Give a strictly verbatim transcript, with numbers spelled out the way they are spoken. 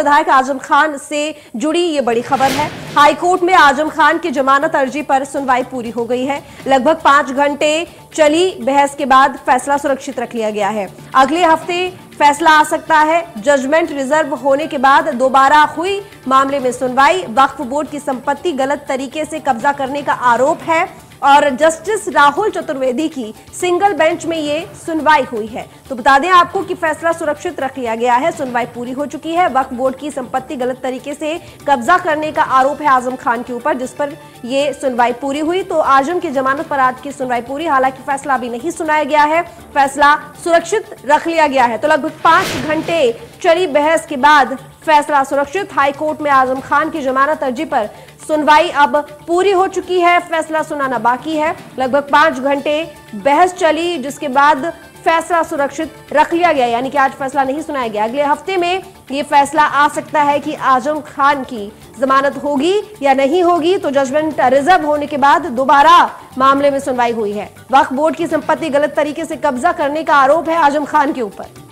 विधायक आजम खान से जुड़ी ये बड़ी खबर है। हाईकोर्ट में आजम खान की जमानत अर्जी पर सुनवाई पूरी हो गई है। लगभग पांच घंटे चली बहस के बाद फैसला सुरक्षित रख लिया गया है। अगले हफ्ते फैसला आ सकता है। जजमेंट रिजर्व होने के बाद दोबारा हुई मामले में सुनवाई। वक्फ बोर्ड की संपत्ति गलत तरीके से कब्जा करने का आरोप है और जस्टिस राहुल चतुर्वेदी की सिंगल बेंच में ये सुनवाई हुई है। तो बता दें आपको कि फैसला सुरक्षित रख लिया गया है, सुनवाई पूरी हो चुकी है। वक्फ बोर्ड की संपत्ति गलत तरीके से कब्जा करने का आरोप है आजम खान के ऊपर, जिस पर ये सुनवाई पूरी हुई। तो आजम की जमानत पर आज की सुनवाई पूरी, हालांकि फैसला अभी नहीं सुनाया गया है, फैसला सुरक्षित रख लिया गया है। तो लगभग पांच घंटे चली बहस के बाद फैसला सुरक्षित। हाईकोर्ट में आजम खान की जमानत अर्जी पर सुनवाई अब पूरी हो चुकी है, फैसला सुनाना बाकी है। लगभग पांच घंटे बहस चली, जिसके बाद फैसला सुरक्षित रख लिया गया, यानी कि आज फैसला नहीं सुनाया गया। अगले हफ्ते में ये फैसला आ सकता है कि आजम खान की जमानत होगी या नहीं होगी। तो जजमेंट रिजर्व होने के बाद दोबारा मामले में सुनवाई हुई है। वक्फ बोर्ड की संपत्ति गलत तरीके से कब्जा करने का आरोप है आजम खान के ऊपर।